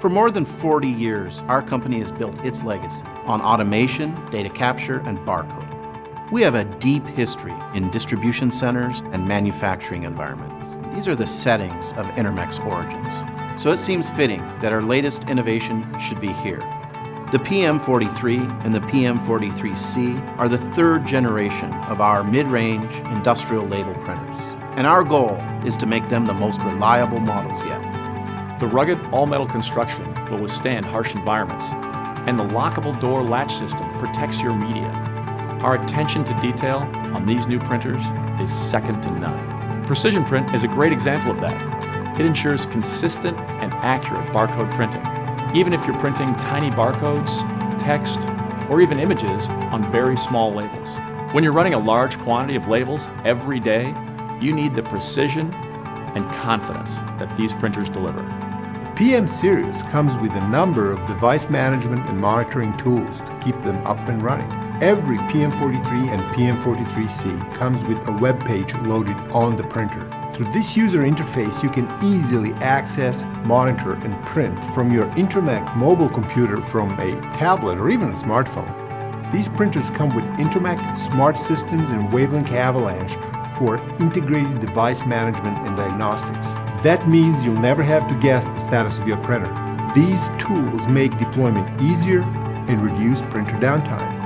For more than 40 years, our company has built its legacy on automation, data capture, and barcoding. We have a deep history in distribution centers and manufacturing environments. These are the settings of Intermec's origins. So it seems fitting that our latest innovation should be here. The PM43 and the PM43C are the third generation of our mid-range industrial label printers. And our goal is to make them the most reliable models yet. The rugged all-metal construction will withstand harsh environments, and the lockable door latch system protects your media. Our attention to detail on these new printers is second to none. Precision Print is a great example of that. It ensures consistent and accurate barcode printing, even if you're printing tiny barcodes, text, or even images on very small labels. When you're running a large quantity of labels every day, you need the precision and confidence that these printers deliver. PM Series comes with a number of device management and monitoring tools to keep them up and running. Every PM43 and PM43C comes with a web page loaded on the printer. Through this user interface, you can easily access, monitor, and print from your Intermec mobile computer, from a tablet, or even a smartphone. These printers come with Intermec, Smart Systems, and Wavelink Avalanche for integrated device management and diagnostics. That means you'll never have to guess the status of your printer. These tools make deployment easier and reduce printer downtime.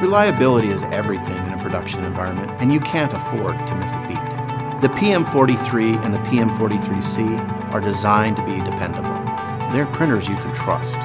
Reliability is everything in a production environment, and you can't afford to miss a beat. The PM43 and the PM43C are designed to be dependable. They're printers you can trust.